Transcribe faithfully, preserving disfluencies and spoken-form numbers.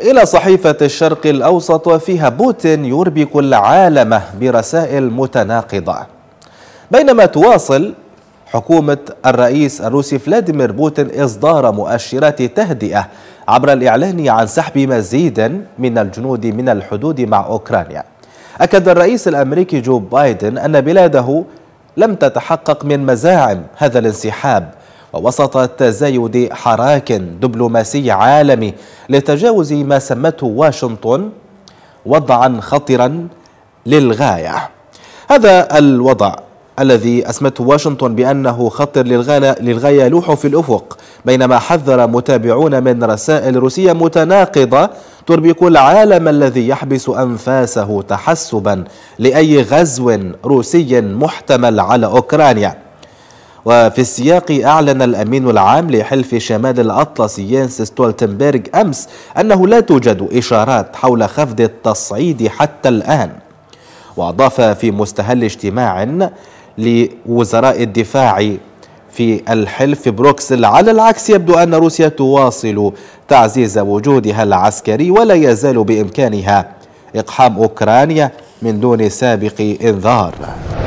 إلى صحيفة الشرق الأوسط، وفيها بوتين يربك العالم برسائل متناقضة. بينما تواصل حكومة الرئيس الروسي فلاديمير بوتين إصدار مؤشرات تهدئة عبر الإعلان عن سحب مزيد من الجنود من الحدود مع أوكرانيا. أكد الرئيس الأمريكي جو بايدن أن بلاده لم تتحقق من مزاعم هذا الانسحاب، ووسط تزايد حراك دبلوماسي عالمي لتجاوز ما سمته واشنطن وضعا خطرا للغاية. هذا الوضع الذي أسمته واشنطن بأنه خطر للغاية يلوح في الأفق، بينما حذر متابعون من رسائل روسية متناقضة تربك العالم الذي يحبس أنفاسه تحسبا لأي غزو روسي محتمل على أوكرانيا. وفي السياق، أعلن الأمين العام لحلف شمال الأطلسي ينس ستولتنبرغ أمس أنه لا توجد إشارات حول خفض التصعيد حتى الآن. وأضاف في مستهل اجتماع لوزراء الدفاع في الحلف في بروكسل: على العكس، يبدو أن روسيا تواصل تعزيز وجودها العسكري، ولا يزال بإمكانها إقحام أوكرانيا من دون سابق إنذار.